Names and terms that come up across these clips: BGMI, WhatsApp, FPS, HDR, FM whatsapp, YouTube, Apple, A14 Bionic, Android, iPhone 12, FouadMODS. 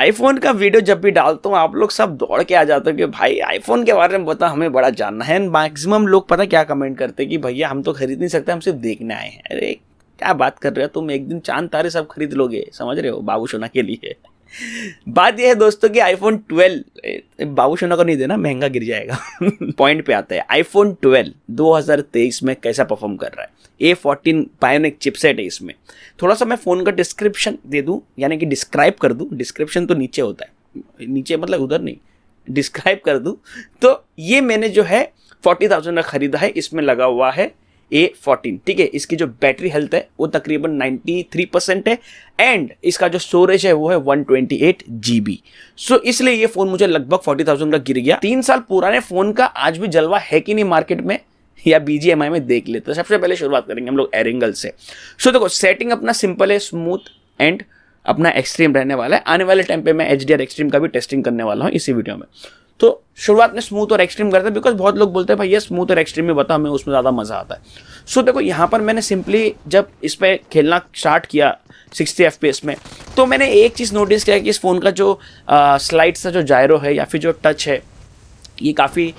IPhone का video जब भी डालता हूँ आप लोग सब दौड़ के आ जाते हो कि भाई आईफोन के बारे में बता, हमें बड़ा जानना है। मैक्सिमम लोग पता क्या कमेंट करते हैं कि भैया हम तो खरीद नहीं सकते, हम सिर्फ देखने आए हैं। अरे क्या बात कर रहे हो तुम, एक दिन चांद तारे सब खरीद लोगे, समझ रहे हो, बाबूशोना के लिए। बात यह है दोस्तों कि आईफोन 12, बाबूशोना को नहीं देना, महंगा गिर जाएगा। पॉइंट पे आता है, आईफोन 12 2023 में कैसा परफॉर्म कर रहा है। A14 बायोनिक चिपसेट है इसमें। थोड़ा सा मैं फ़ोन का डिस्क्रिप्शन दे दूं, यानी कि डिस्क्राइब कर दूं, डिस्क्रिप्शन तो नीचे होता है, नीचे मतलब उधर नहीं, डिस्क्राइब कर दूँ। तो ये मैंने जो है 40,000 का ख़रीदा है, इसमें लगा हुआ है A14, ठीक है। इसकी जो बैटरी हेल्थ है वो तकरीबन 93% है एंड इसका जो स्टोरेज है वो है 128 GB। सो इसलिए ये फ़ोन मुझे लगभग 40,000 का गिर गया। 3 साल पुराने फ़ोन का आज भी जलवा है कि नहीं मार्केट में या BGMI में देख लेते हैं। सबसे पहले शुरुआत करेंगे हम लोग एरेंगल से। सो देखो सेटिंग अपना सिंपल है, स्मूथ एंड अपना एक्सट्रीम रहने वाला है। आने वाले टाइम पर मैं HDR एक्सट्रीम का भी टेस्टिंग करने वाला हूँ इसी वीडियो में। तो शुरुआत में स्मूथ और एक्सट्रीम करते हैं बिकॉज बहुत लोग बोलते हैं भाई ये स्मूथ और एक्सट्रीम में बताओ, हमें उसमें ज़्यादा मज़ा आता है। सो देखो यहाँ पर मैंने सिंपली जब इस पर खेलना स्टार्ट किया 60 FPS में, तो मैंने एक चीज़ नोटिस किया कि इस फ़ोन का जो स्लाइड्स का जो जायरो है या फिर जो टच है ये काफ़ी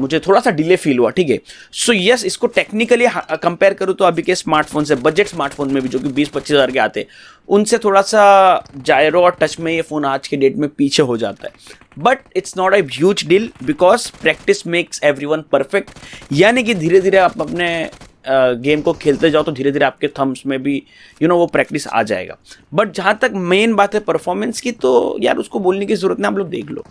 मुझे थोड़ा सा डिले फील हुआ, ठीक है। सो यस, इसको टेक्निकली कंपेयर करूँ तो अभी के स्मार्टफोन से, बजट स्मार्टफोन में भी जो कि 20-25 हज़ार के आते हैं, उनसे थोड़ा सा जायरो और टच में ये फ़ोन आज के डेट में पीछे हो जाता है। But it's not a huge deal because practice makes everyone perfect, यानी कि धीरे धीरे आप अपने गेम को खेलते जाओ तो धीरे धीरे आपके थम्स में भी वो प्रैक्टिस आ जाएगा। बट जहाँ तक मेन बात है परफॉर्मेंस की, तो यार उसको बोलने की ज़रूरत नहीं, आप लोग देख लो।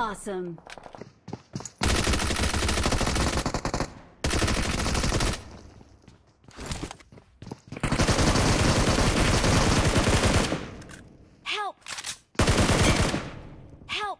Awesome. Help! Help!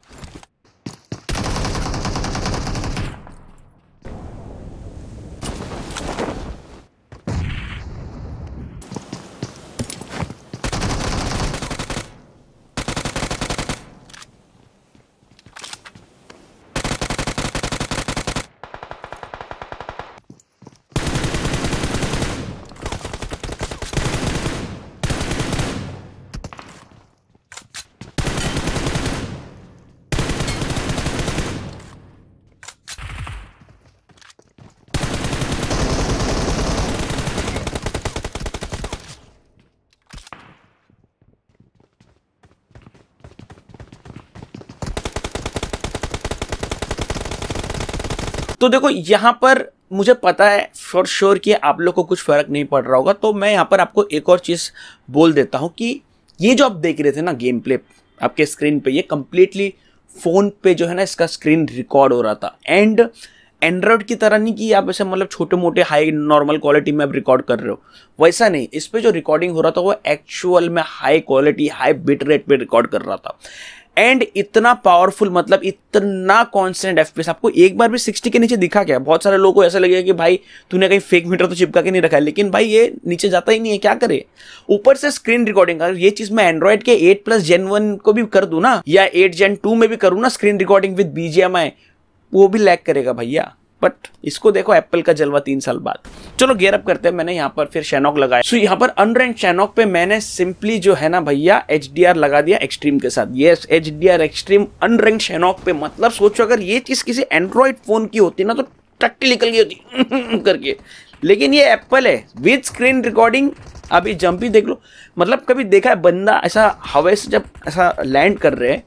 तो देखो यहाँ पर मुझे पता है फॉर श्योर कि आप लोग को कुछ फ़र्क नहीं पड़ रहा होगा, तो मैं यहाँ पर आपको एक और चीज़ बोल देता हूँ कि ये जो आप देख रहे थे ना गेम प्ले आपके स्क्रीन पे, ये कम्प्लीटली फ़ोन पे जो है ना इसका स्क्रीन रिकॉर्ड हो रहा था। एंड एंड्रॉयड की तरह नहीं कि आप ऐसे मतलब छोटे मोटे हाई नॉर्मल क्वालिटी में आप रिकॉर्ड कर रहे हो, वैसा नहीं। इस पर जो रिकॉर्डिंग हो रहा था वो एक्चुअल में high quality high bit rate पर रिकॉर्ड कर रहा था। एंड इतना पावरफुल, मतलब इतना कॉन्स्टेंट FPS, आपको एक बार भी 60 के नीचे दिखा क्या? बहुत सारे लोगों को ऐसा लगेगा कि भाई तूने कहीं फेक मीटर तो चिपका के नहीं रखा है, लेकिन भाई ये नीचे जाता ही नहीं है, क्या करे। ऊपर से स्क्रीन रिकॉर्डिंग, अगर ये चीज़ मैं एंड्रॉइड के 8 प्लस Gen 1 को भी कर दूँ ना या 8 Gen 2 में भी करूँ ना स्क्रीन रिकॉर्डिंग विद BGMI, वो भी लैग करेगा भैया। बट इसको देखो एप्पल का जलवा 3 साल बाद। चलो गेयर अप करते हैं। मैंने यहाँ पर फिर शैनॉक लगाया। सो यहाँ पर अनरैंक शैनॉक पे मैंने सिंपली जो है ना भैया HDR लगा दिया एक्सट्रीम के साथ। Yes, HDR extreme unrank Sanhok पे, मतलब सोचो अगर ये चीज़ किसी एंड्रॉइड फ़ोन की होती ना तो टट्टी निकल गई होती करके, लेकिन ये एप्पल है विद स्क्रीन रिकॉर्डिंग। आप ये जंप ही देख लो, मतलब कभी देखा है बंदा ऐसा हवा से जब ऐसा लैंड कर रहे हैं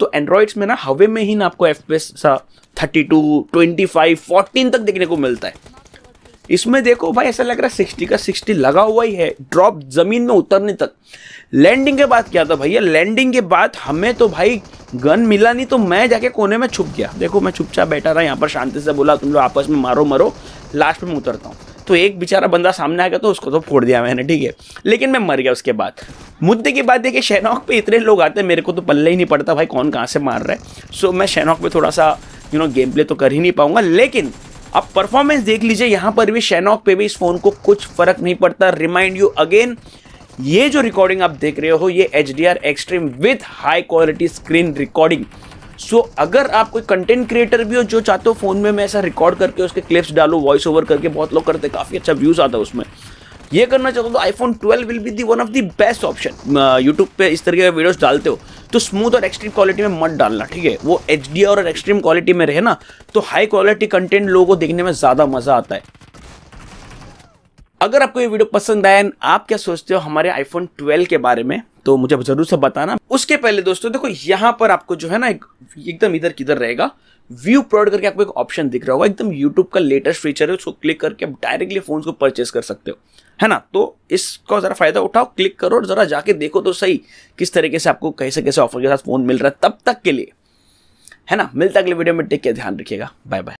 तो एंड्रॉइड्स में ना हवे में ही ना आपको FPS सा 32, 25, 14 तक देखने को मिलता है। इसमें देखो भाई ऐसा लग रहा है 60 का 60 लगा हुआ ही है, ड्रॉप जमीन में उतरने तक। लैंडिंग के बाद क्या था भैया, लैंडिंग के बाद हमें तो भाई गन मिला नहीं तो मैं जाके कोने में छुप गया। देखो मैं चुपचाप बैठा रहा यहाँ पर, शांति से बोला तुम लोग आपस में मारो मारो, लास्ट में उतरता हूँ। तो एक बेचारा बंदा सामने आ गया तो उसको तो फोड़ दिया मैंने, ठीक है, लेकिन मैं मर गया। उसके बाद मुद्दे की बात है कि शहनॉक पे इतने लोग आते हैं, मेरे को तो पल्ले ही नहीं पड़ता भाई कौन कहाँ से मार रहा है। सो मैं शहनॉक पे थोड़ा सा गेम प्ले तो कर ही नहीं पाऊंगा, लेकिन अब परफॉर्मेंस देख लीजिए। यहाँ पर भी शहनॉक पे भी इस फ़ोन को कुछ फ़र्क नहीं पड़ता। रिमाइंड यू अगेन, ये जो रिकॉर्डिंग आप देख रहे हो ये HDR extreme with high quality screen recording. So अगर आप कोई कंटेंट क्रिएटर भी हो जो चाहते हो फ़ोन में मैं ऐसा रिकॉर्ड करके उसके क्लिप्स डालूँ, वॉइस ओवर करके, बहुत लोग करते, काफ़ी अच्छा व्यूज़ आता है उसमें, ये करना चाहते हो तो iPhone 12 will be the one of the best option. YouTube पे इस तरीके के वीडियोस डालते हो तो स्मूथ और एक्सट्रीम क्वालिटी में मत डालना, ठीक है, वो HDR और एक्सट्रीम क्वालिटी में रहे ना तो हाई क्वालिटी कंटेंट लोगों को देखने में ज़्यादा मज़ा आता है। अगर आपको ये वीडियो पसंद आया, आप क्या सोचते हो हमारे iPhone 12 के बारे में, तो मुझे ज़रूर से बताना। उसके पहले दोस्तों देखो यहाँ पर आपको जो है ना एकदम इधर किधर रहेगा व्यू प्रोड करके आपको एक ऑप्शन दिख रहा होगा, एकदम यूट्यूब का लेटेस्ट फीचर है, उसको क्लिक करके आप डायरेक्टली फोन को परचेस कर सकते हो, है ना। तो इसका ज़रा फायदा उठाओ, क्लिक करो और ज़रा जाके देखो तो सही किस तरीके से आपको कैसे कैसे ऑफर के साथ फ़ोन मिल रहा है। तब तक के लिए है ना, मिलता अगले वीडियो में, टेक केयर, ध्यान रखिएगा, बाय बाय।